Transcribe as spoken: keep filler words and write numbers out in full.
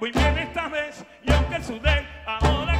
Muy bien esta vez, y aunque sudé, ahora